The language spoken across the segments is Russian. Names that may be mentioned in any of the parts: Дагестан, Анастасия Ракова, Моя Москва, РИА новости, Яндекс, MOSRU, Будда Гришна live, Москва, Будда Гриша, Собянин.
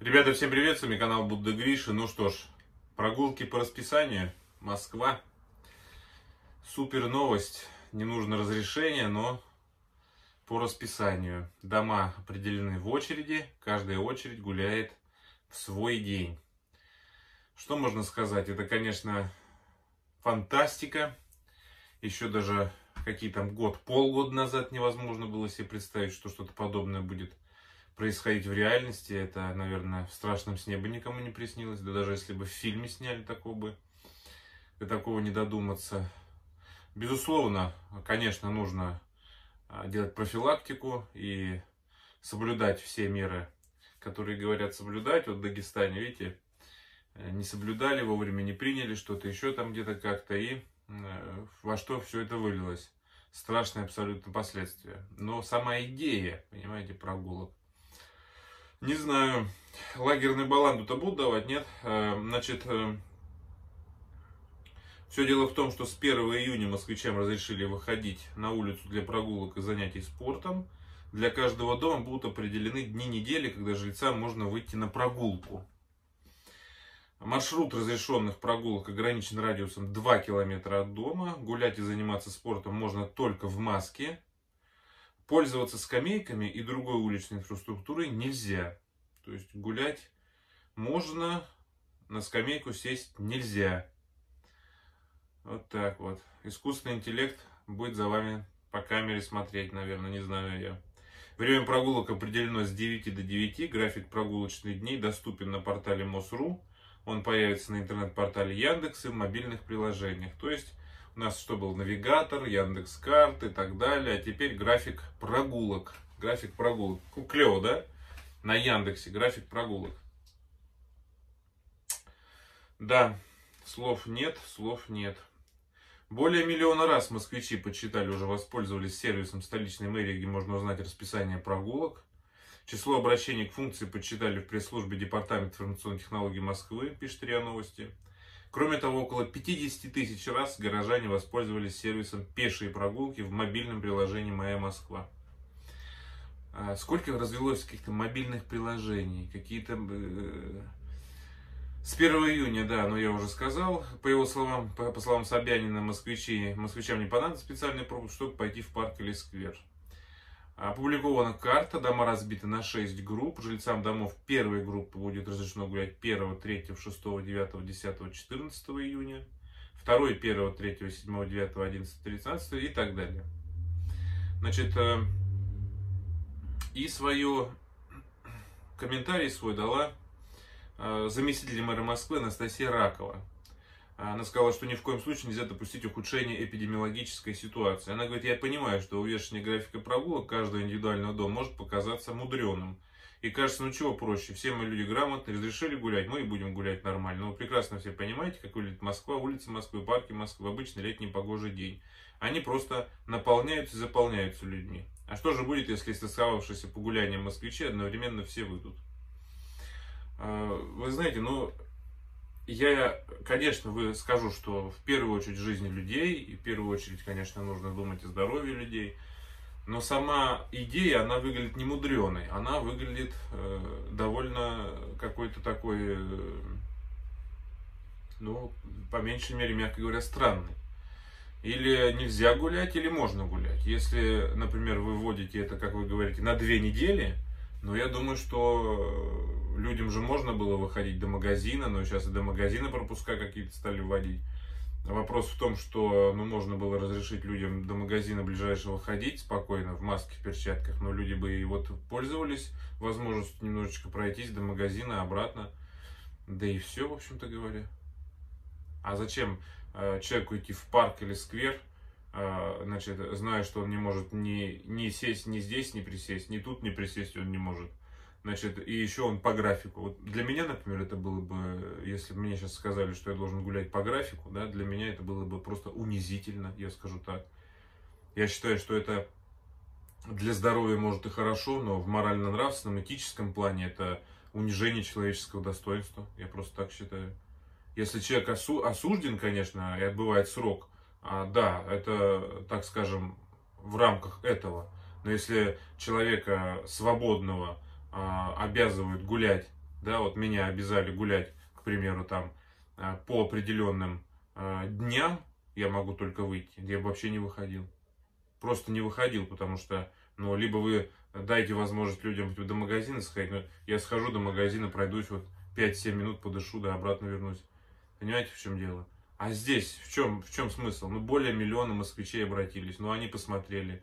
Ребята, всем привет, с вами канал Будда Гриши. Ну что ж, прогулки по расписанию, Москва. Супер новость, не нужно разрешение, но по расписанию. Дома определены в очереди, каждая очередь гуляет в свой день. Что можно сказать? Это, конечно, фантастика. Еще даже какие там полгода назад невозможно было себе представить, что что-то подобное будет происходить в реальности. Это, наверное, в страшном сне бы никому не приснилось. Да даже если бы в фильме сняли, до такого не додуматься. Безусловно, конечно, нужно делать профилактику и соблюдать все меры, которые говорят соблюдать. Вот в Дагестане, видите, не соблюдали, вовремя не приняли, что-то еще там где-то как-то. И во что все это вылилось. Страшные абсолютно последствия. Но сама идея, понимаете, прогулок. Не знаю, лагерный баланду-то будут давать, нет? Значит, все дело в том, что с 1 июня москвичам разрешили выходить на улицу для прогулок и занятий спортом. Для каждого дома будут определены дни недели, когда жильцам можно выйти на прогулку. Маршрут разрешенных прогулок ограничен радиусом 2 километра от дома. Гулять и заниматься спортом можно только в маске. Пользоваться скамейками и другой уличной инфраструктурой нельзя. То есть гулять можно, на скамейку сесть нельзя. Вот так вот. Искусственный интеллект будет за вами по камере смотреть, наверное, не знаю я. Время прогулок определено с 9 до 9. График прогулочных дней доступен на портале MOSRU. Он появится на интернет-портале Яндекс и в мобильных приложениях. То есть у нас что был? Навигатор, Яндекс карты и так далее. А теперь график прогулок. График прогулок. Клево, да? На Яндексе график прогулок. Да, слов нет, слов нет. Более миллиона раз москвичи подсчитали, уже воспользовались сервисом столичной мэрии, где можно узнать расписание прогулок. Число обращений к функции подсчитали в пресс-службе Департамента информационных технологий Москвы, пишет РИА новости. Кроме того, около 50 тысяч раз горожане воспользовались сервисом пешие прогулки в мобильном приложении «Моя Москва». Сколько развелось каких-то мобильных приложений, какие-то... С 1 июня, да, но я уже сказал, по его словам, по словам Собянина, москвичам не понадобится специальный пропуск, чтобы пойти в парк или сквер. Опубликована карта, дома разбиты на 6 групп. Жильцам домов первой группы будет разрешено гулять 1, 3, 6, 9, 10, 14 июня. 2, 1, 3, 7, 9, 11, 13 и так далее. Значит, и комментарий свой дала заместитель мэра Москвы Анастасия Ракова. Она сказала, что ни в коем случае нельзя допустить ухудшения эпидемиологической ситуации. Она говорит, я понимаю, что увешивание графика прогулок каждого индивидуального дома может показаться мудреным. И кажется, ну чего проще, все мы люди грамотные, разрешили гулять, мы и будем гулять нормально. Но вы прекрасно все понимаете, как выглядит Москва, улицы Москвы, парки Москвы, обычный летний погожий день. Они просто наполняются и заполняются людьми. А что же будет, если стасовавшиеся по гуляниям москвичи одновременно все выйдут? Вы знаете, ну... Я, конечно, скажу, что в первую очередь жизнь людей, и в первую очередь, конечно, нужно думать о здоровье людей, но сама идея, она выглядит немудреной, она выглядит довольно какой-то такой, ну, по меньшей мере, мягко говоря, странной. Или нельзя гулять, или можно гулять. Если, например, вы вводите это, как вы говорите, на 2 недели, но я думаю, что... Людям же можно было выходить до магазина, но сейчас и до магазина пропуска какие-то стали вводить. Вопрос в том, что ну, можно было разрешить людям до магазина ближайшего ходить спокойно, в маске, в перчатках, но люди бы и вот пользовались возможностью немножечко пройтись до магазина, обратно. Да и все, в общем-то говоря. А зачем человеку идти в парк или сквер, значит, зная, что он не может ни сесть, ни здесь не присесть, ни тут не присесть он не может. Значит, и еще он по графику. Вот для меня, например, это было бы, если бы мне сейчас сказали, что я должен гулять по графику, да, для меня это было бы просто унизительно, я скажу так. Я считаю, что это для здоровья может и хорошо, но в морально-нравственном, этическом плане это унижение человеческого достоинства. Я просто так считаю. Если человек осужден, конечно, и отбывает срок, да, это, так скажем, в рамках этого. Но если человека свободного обязывают гулять да, вот меня обязали гулять, к примеру, там по определенным дням, я могу только выйти, я вообще не выходил. Просто не выходил, потому что, ну, либо вы дайте возможность людям до магазина сходить, но я схожу до магазина, пройдусь вот 5-7 минут, подышу, да, обратно вернусь. Понимаете, в чем дело? А здесь в чем смысл? Ну, более миллиона москвичей обратились, ну, они посмотрели.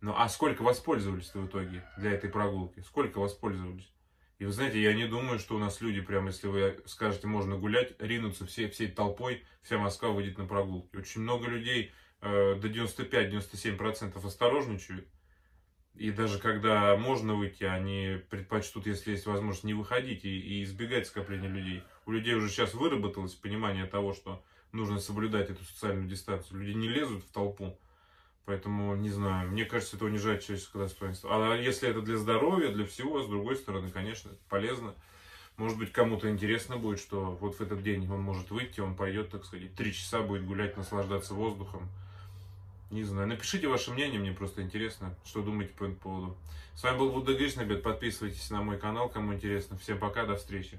Ну, а сколько воспользовались-то в итоге для этой прогулки? Сколько воспользовались? И вы знаете, я не думаю, что у нас люди, прямо если вы скажете, можно гулять, ринутся всей толпой, вся Москва выйдет на прогулки. Очень много людей, до 95-97% осторожничают. И даже когда можно выйти, они предпочтут, если есть возможность, не выходить и избегать скопления людей. У людей уже сейчас выработалось понимание того, что нужно соблюдать эту социальную дистанцию. Люди не лезут в толпу. Поэтому, не знаю, мне кажется, это унижает человеческое достоинство. А если это для здоровья, для всего, с другой стороны, конечно, это полезно. Может быть, кому-то интересно будет, что вот в этот день он может выйти, он пойдет, так сказать, 3 часа будет гулять, наслаждаться воздухом. Не знаю. Напишите ваше мнение, мне просто интересно, что думаете по этому поводу. С вами был Будда Гришна, ребят, подписывайтесь на мой канал, кому интересно. Всем пока, до встречи.